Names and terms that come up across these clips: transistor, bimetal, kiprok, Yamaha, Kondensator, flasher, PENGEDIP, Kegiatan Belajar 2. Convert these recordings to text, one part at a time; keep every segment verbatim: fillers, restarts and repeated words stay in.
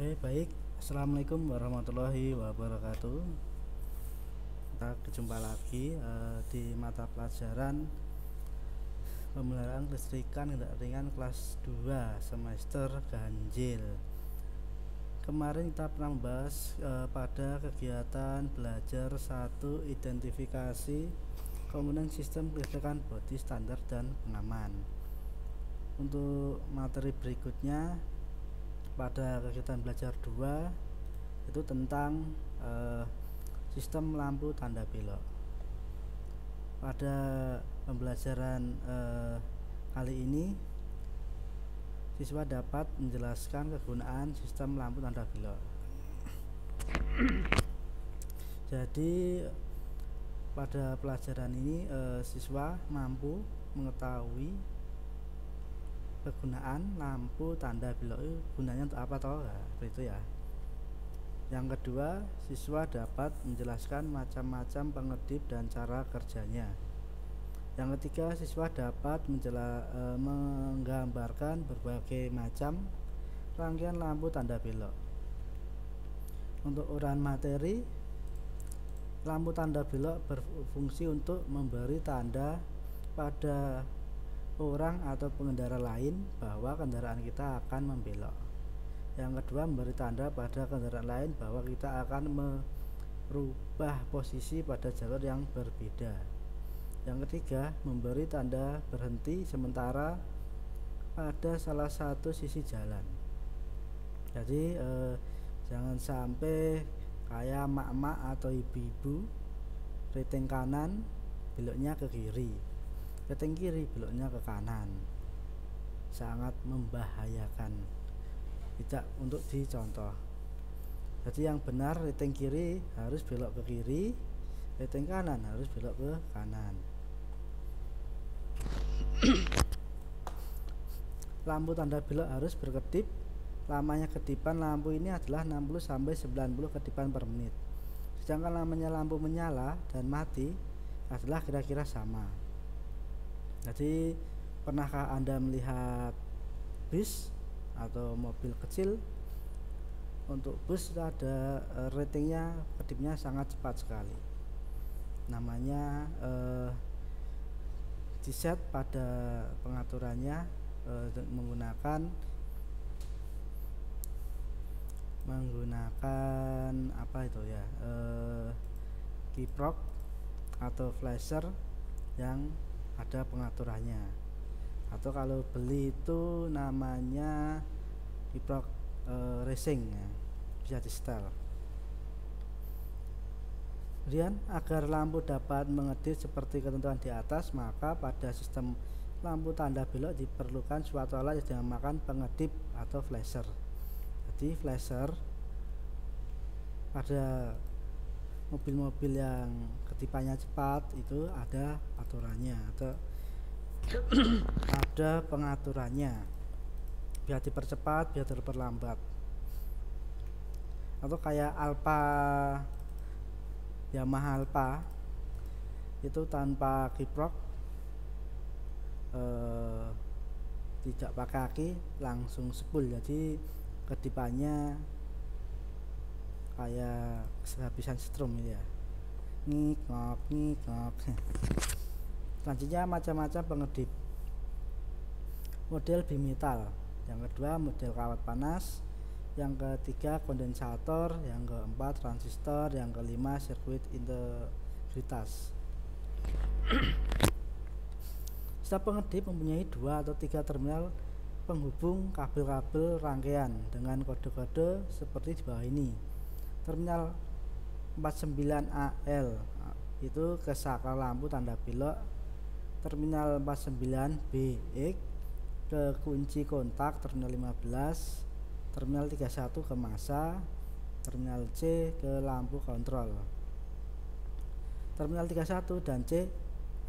Oke, baik, assalamualaikum warahmatullahi wabarakatuh. Kita berjumpa lagi uh, di mata pelajaran pemeliharaan kelistrikan kendaraan ringan kelas dua semester ganjil. Kemarin kita pernah membahas uh, pada kegiatan belajar satu identifikasi, kemudian sistem kelistrikan bodi standar dan pengaman. Untuk materi berikutnya pada kegiatan belajar dua itu tentang eh, sistem lampu tanda belok. Pada pembelajaran eh, kali ini siswa dapat menjelaskan kegunaan sistem lampu tanda belok. Jadi pada pelajaran ini eh, siswa mampu mengetahui kegunaan lampu tanda belok, gunanya untuk apa toh? Nah, itu ya. Yang kedua, siswa dapat menjelaskan macam-macam pengedip dan cara kerjanya. Yang ketiga, siswa dapat menjela, e, menggambarkan berbagai macam rangkaian lampu tanda belok. Untuk uraian materi, lampu tanda belok berfungsi untuk memberi tanda pada orang atau pengendara lain bahwa kendaraan kita akan membelok. Yang kedua, memberi tanda pada kendaraan lain bahwa kita akan merubah posisi pada jalur yang berbeda. Yang ketiga, memberi tanda berhenti sementara pada salah satu sisi jalan. Jadi eh, jangan sampai kayak mak-mak atau ibu-ibu, rating kanan beloknya ke kiri, rating kiri beloknya ke kanan, sangat membahayakan, tidak untuk dicontoh. Jadi yang benar, rating kiri harus belok ke kiri, rating kanan harus belok ke kanan. Lampu tanda belok harus berkedip. Lamanya kedipan lampu ini adalah enam puluh sampai sembilan puluh kedipan per menit, sedangkan lamanya lampu menyala dan mati adalah kira-kira sama. Jadi pernahkah Anda melihat bis atau mobil kecil? Untuk bus ada e, ratingnya, kedipnya sangat cepat sekali. Namanya e, diset pada pengaturannya e, menggunakan menggunakan apa itu ya e, kiprok atau flasher yang ada pengaturannya, atau kalau beli itu namanya kiprok e, racing ya, bisa di setel. Kemudian agar lampu dapat mengedip seperti ketentuan di atas, maka pada sistem lampu tanda belok diperlukan suatu alat yang dinamakan pengedip atau flasher. Jadi flasher pada mobil-mobil yang kedipannya cepat itu ada aturannya, atau ada pengaturannya, biar dipercepat, biar diperlambat. Atau kayak Alfa, Yamaha Alfa itu tanpa kiprok, eh, tidak pakai kaki, langsung sepul. Jadi kedipannya kayak kehabisan setrum ya, ngik ngok ngik ngok. Selanjutnya macam-macam pengedip. Model bimetal, yang kedua model kawat panas, yang ketiga kondensator, yang keempat transistor, yang kelima sirkuit integritas. Setiap pengedip mempunyai dua atau tiga terminal penghubung kabel-kabel rangkaian dengan kode-kode seperti di bawah ini. Terminal empat puluh sembilan A L itu ke saklar lampu tanda belok, terminal empat puluh sembilan B X ke kunci kontak terminal lima belas, terminal tiga puluh satu ke massa, terminal C ke lampu kontrol. Terminal tiga puluh satu dan C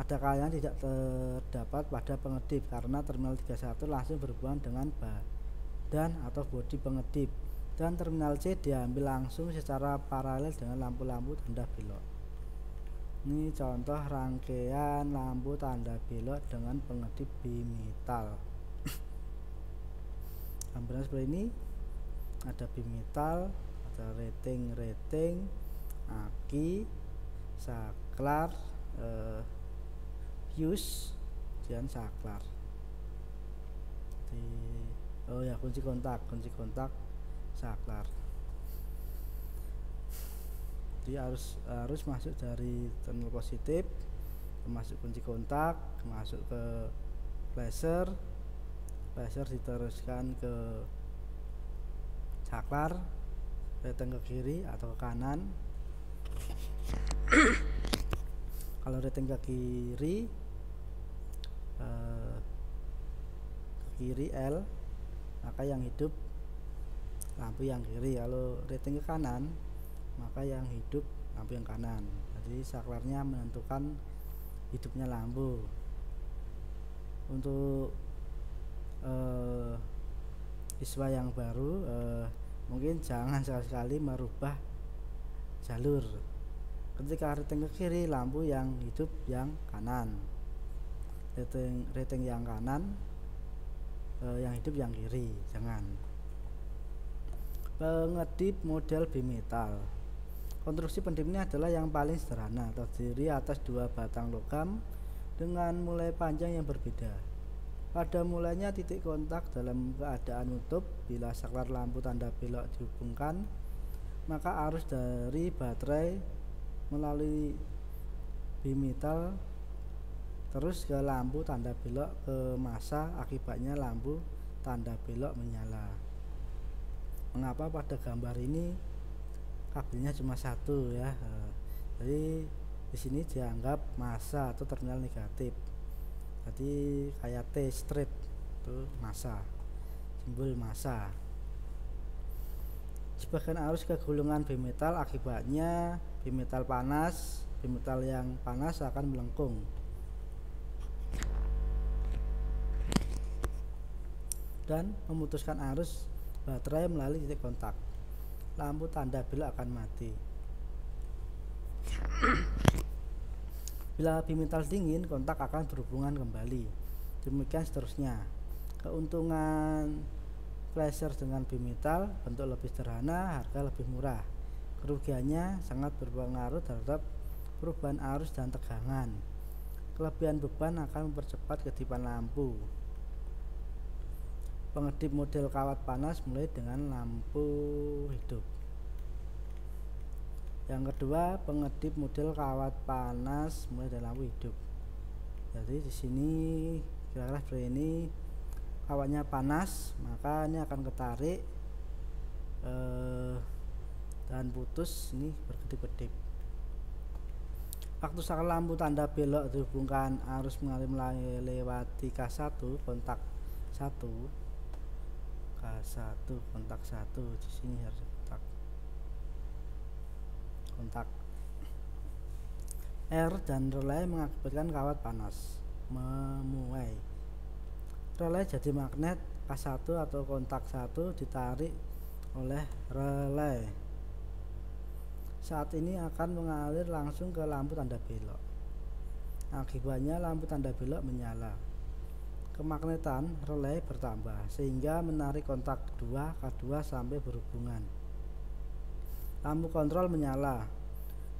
ada kalanya tidak terdapat pada pengedip karena terminal tiga puluh satu langsung berhubungan dengan badan atau bodi pengedip, dan terminal C diambil langsung secara paralel dengan lampu-lampu tanda belok. Ini contoh rangkaian lampu tanda belok dengan pengedip bimetal. Hampirnya seperti ini. ada Bimital, ada Rating-Rating, Aki, Saklar, eh, Yus, dan Saklar. Di, oh ya, kunci kontak, kunci kontak, Saklar. Jadi harus harus masuk dari terminal positif, masuk kunci kontak, masuk ke pleasure, pleasure diteruskan ke Saklar, rating ke kiri atau ke kanan. Kalau rating ke kiri, eh, ke kiri L, maka yang hidup lampu yang kiri. Kalau rating ke kanan, maka yang hidup lampu yang kanan. Jadi saklarnya menentukan hidupnya lampu. Untuk eh, siswa yang baru, eh, mungkin jangan sekali-kali merubah jalur. Ketika rating ke kiri, lampu yang hidup yang kanan, rating, rating yang kanan eh, yang hidup yang kiri. Jangan. Pengedip model bimetal. Konstruksi pendipnya adalah yang paling sederhana, terdiri atas dua batang logam dengan mulai panjang yang berbeda. Pada mulanya titik kontak dalam keadaan nutup. Bila saklar lampu tanda belok dihubungkan, maka arus dari baterai melalui bimetal terus ke lampu tanda belok ke massa. Akibatnya lampu tanda belok menyala. Mengapa pada gambar ini kabelnya cuma satu ya? Jadi di sini dianggap massa atau terminal negatif. Jadi kayak T strip itu massa, simbol massa. Sebagian arus ke gulungan bimetal, akibatnya bimetal panas, bimetal yang panas akan melengkung. Dan memutuskan arus baterai melalui titik kontak. Lampu tanda belok akan mati. Bila bimetal dingin, kontak akan berhubungan kembali. Demikian seterusnya. Keuntungan pleasure dengan bimetal, bentuk lebih sederhana, harga lebih murah. Kerugiannya sangat berpengaruh terhadap perubahan arus dan tegangan. Kelebihan beban akan mempercepat kedipan lampu. Pengedip model kawat panas mulai dengan lampu hidup. Yang kedua, pengedip model kawat panas mulai dari lampu hidup. Jadi di sini kira-kira seperti ini, kawatnya panas, maka ini akan ketarik eh, dan putus, ini berkedip-kedip. Waktu saklar lampu tanda belok dihubungkan, arus mengalir melewati K satu kontak satu. K satu kontak satu, di sini harus kontak kontak R dan relay mengakibatkan kawat panas memuai. Relay jadi magnet, K satu atau kontak satu ditarik oleh relay. Saat ini akan mengalir langsung ke lampu tanda belok. Akibatnya lampu tanda belok menyala. Kemagnetan relay bertambah sehingga menarik kontak dua K dua sampai berhubungan. Lampu kontrol menyala.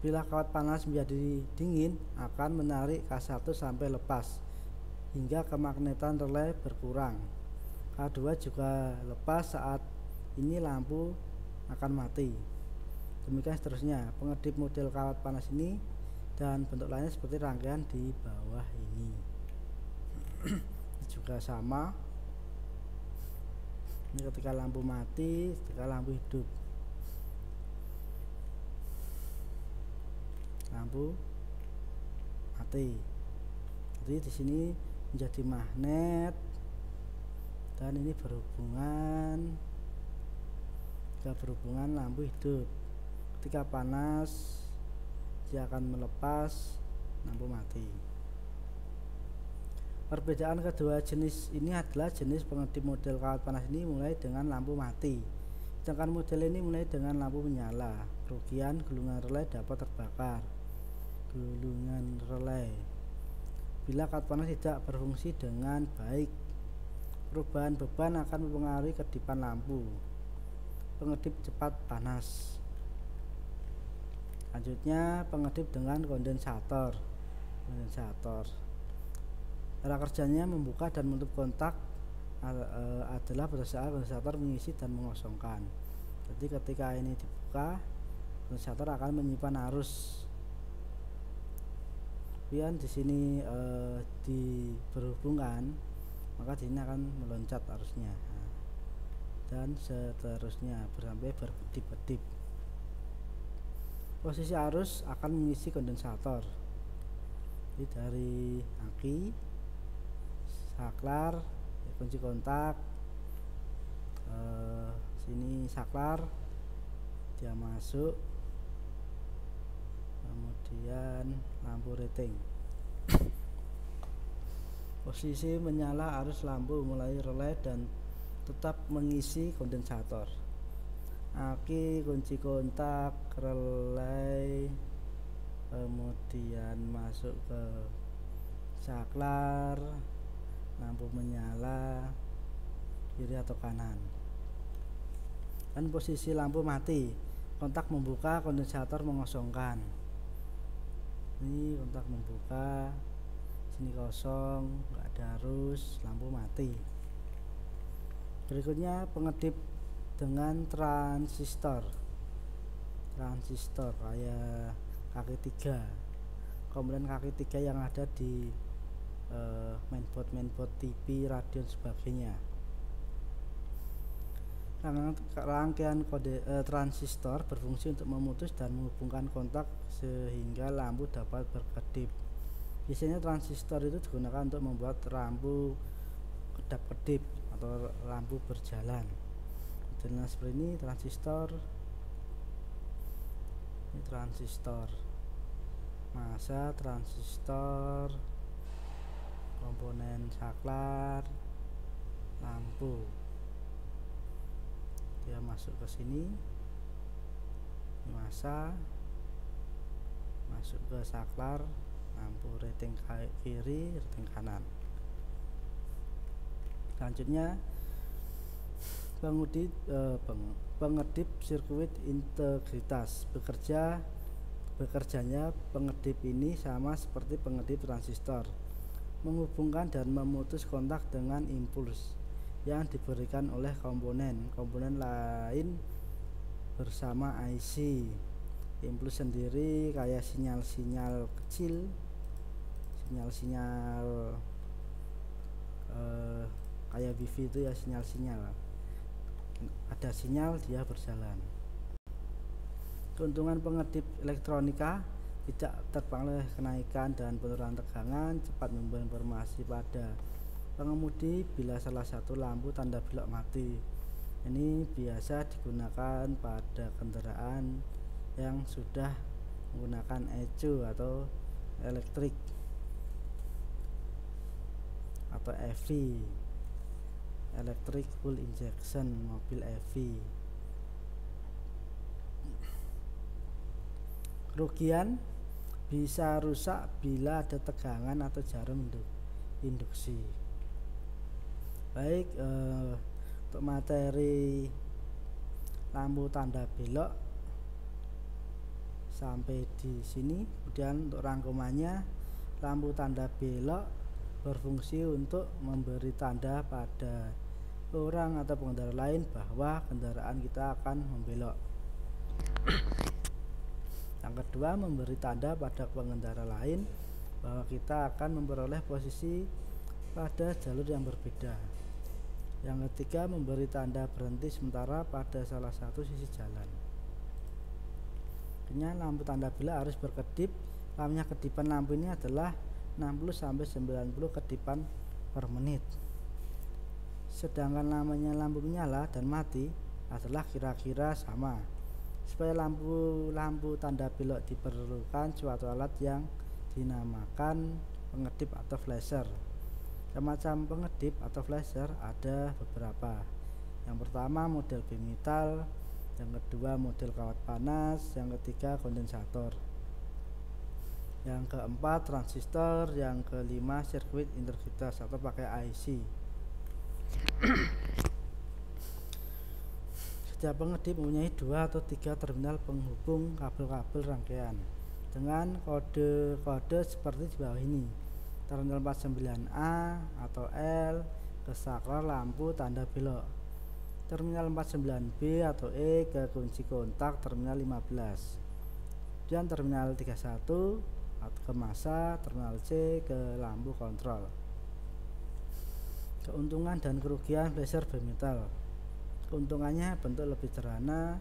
Bila kawat panas menjadi dingin, akan menarik K satu sampai lepas hingga kemagnetan relay berkurang. K dua juga lepas. Saat ini lampu akan mati. Demikian seterusnya. Pengedip model kawat panas ini dan bentuk lainnya seperti rangkaian di bawah ini. Juga sama. Ini ketika lampu mati, ketika lampu hidup. Lampu mati. Jadi di sini menjadi magnet dan ini berhubungan. Jika berhubungan lampu hidup. Ketika panas dia akan melepas, lampu mati. Perbedaan kedua jenis ini adalah jenis pengedip model kawat panas ini mulai dengan lampu mati, sedangkan model ini mulai dengan lampu menyala. Kerugian gulungan relay dapat terbakar. Gulungan relay bila kawat panas tidak berfungsi dengan baik, perubahan beban akan mempengaruhi kedipan lampu. pengedip cepat panas. Selanjutnya pengedip dengan kondensator. Kondensator. Cara kerjanya membuka dan menutup kontak adalah berdasarkan kondensator mengisi dan mengosongkan. Jadi ketika ini dibuka, kondensator akan menyimpan arus. Kemudian di sini e, diberhubungan, maka di sini akan meloncat arusnya. Nah, dan seterusnya sampai berkedip-kedip. Posisi arus akan mengisi kondensator. Jadi dari aki, saklar, kunci kontak, e, sini saklar, dia masuk. Kemudian lampu rating. Posisi menyala arus lampu mulai relay dan tetap mengisi kondensator. Aki, kunci kontak, relay, kemudian masuk ke saklar, lampu menyala kiri atau kanan. Dan posisi lampu mati, kontak membuka, kondensator mengosongkan. Ini kontak membuka, sini kosong, nggak ada arus, lampu mati. Berikutnya pengedip dengan transistor. Transistor kayak kaki tiga, komponen kaki tiga yang ada di eh, mainboard mainboard T V, radio, sebagainya. Rangkaian kode eh, transistor berfungsi untuk memutus dan menghubungkan kontak sehingga lampu dapat berkedip. Biasanya transistor itu digunakan untuk membuat lampu kedap-kedip atau lampu berjalan. Jenis seperti ini transistor. Ini transistor. Massa transistor. Komponen saklar, lampu. Dia masuk ke sini, masa masuk ke saklar, lampu rating kiri, rating kanan. Selanjutnya pengedip, eh, peng, pengedip sirkuit integritas. Bekerja bekerjanya pengedip ini sama seperti pengedip transistor, menghubungkan dan memutus kontak dengan impuls yang diberikan oleh komponen-komponen lain bersama I C. Impuls sendiri kayak sinyal-sinyal kecil, sinyal-sinyal eh, kayak wifi itu ya, sinyal-sinyal ada sinyal dia berjalan. Keuntungan pengedip elektronika tidak terpengaruh oleh kenaikan dan penurunan tegangan, cepat memberi informasi pada pengemudi bila salah satu lampu tanda belok mati. Ini biasa digunakan pada kendaraan yang sudah menggunakan ecu atau elektrik atau E V, electric fuel injection, mobil E V. Kerugian bisa rusak bila ada tegangan atau jarum induksi. Baik, eh, untuk materi lampu tanda belok sampai di sini. Kemudian untuk rangkumannya, lampu tanda belok berfungsi untuk memberi tanda pada orang atau pengendara lain bahwa kendaraan kita akan membelok. Yang kedua, memberi tanda pada pengendara lain bahwa kita akan memperoleh posisi pada jalur yang berbeda. Yang ketiga, memberi tanda berhenti sementara pada salah satu sisi jalan. Kemudian lampu tanda belok harus berkedip. Lamanya kedipan lampu ini adalah enam puluh sampai sembilan puluh kedipan per menit. Sedangkan lamanya lampu menyala dan mati adalah kira-kira sama. Supaya lampu-lampu tanda belok diperlukan suatu alat yang dinamakan pengedip atau flasher. Macam pengedip atau flasher ada beberapa. Yang pertama model bimetal, yang kedua model kawat panas, yang ketiga kondensator, yang keempat transistor, yang kelima sirkuit integritas atau pakai I C. Setiap pengedip mempunyai dua atau tiga terminal penghubung kabel-kabel rangkaian dengan kode-kode seperti di bawah ini: terminal empat puluh sembilan A atau L ke saklar lampu tanda belok, terminal empat puluh sembilan B atau E ke kunci kontak terminal lima belas, dan terminal tiga puluh satu ke massa, terminal C ke lampu kontrol. Keuntungan dan kerugian Belajar Bimetal. Keuntungannya bentuk lebih sederhana,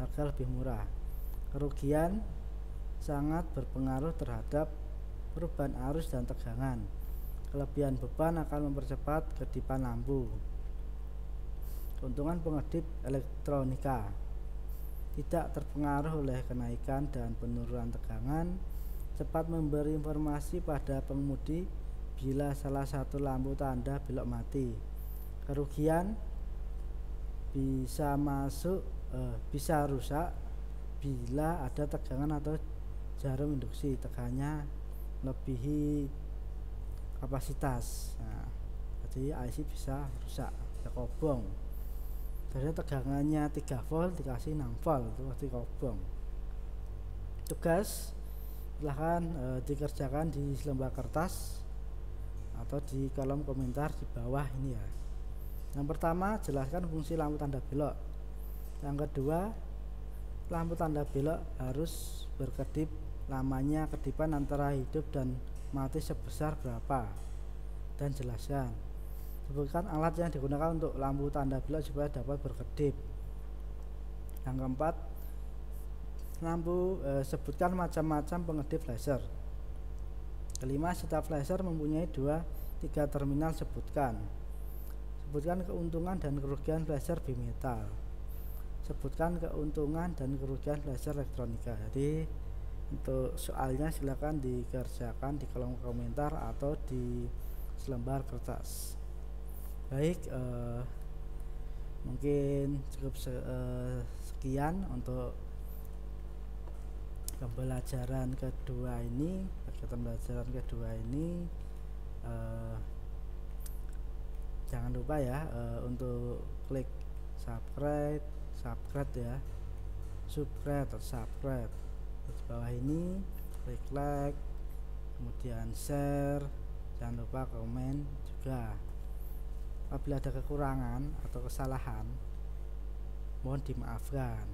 harga lebih murah. Kerugian sangat berpengaruh terhadap perubahan arus dan tegangan. Kelebihan beban akan mempercepat kedipan lampu. Keuntungan pengedip elektronika. Tidak terpengaruh oleh kenaikan dan penurunan tegangan. Cepat memberi informasi pada pengemudi bila salah satu lampu tanda belok mati. Kerugian bisa masuk eh, bisa rusak bila ada tegangan atau jarum induksi teganannya melebihi kapasitas. Nah, jadi I C bisa rusak, bisa kobong. Dari tegangannya tiga volt dikasih enam volt, itu pasti kobong. Tugas silahkan eh, dikerjakan di lembar kertas atau di kolom komentar di bawah ini ya. Yang pertama, jelaskan fungsi lampu tanda belok. Yang kedua, lampu tanda belok harus berkedip. Lamanya kedipan antara hidup dan mati sebesar berapa, dan jelaskan. Sebutkan alat yang digunakan untuk lampu tanda belok supaya dapat berkedip. Yang keempat, lampu eh, sebutkan macam-macam pengedip laser. Kelima, setiap laser mempunyai dua tiga terminal. Sebutkan. Sebutkan keuntungan dan kerugian laser bimetal. Sebutkan keuntungan dan kerugian laser elektronika. Jadi untuk soalnya silakan dikerjakan di kolom komentar atau di selembar kertas. Baik, eh, mungkin cukup se eh, sekian untuk pembelajaran kedua ini, kegiatan pembelajaran kedua ini. Eh, Jangan lupa ya uh, untuk klik subscribe, subscribe ya, subscribe atau subscribe di bawah ini, klik like, kemudian share, jangan lupa komen juga. Apabila ada kekurangan atau kesalahan, mohon dimaafkan.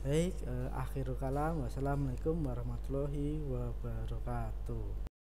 Baik, uh, akhirul kalam, wassalamualaikum warahmatullahi wabarakatuh.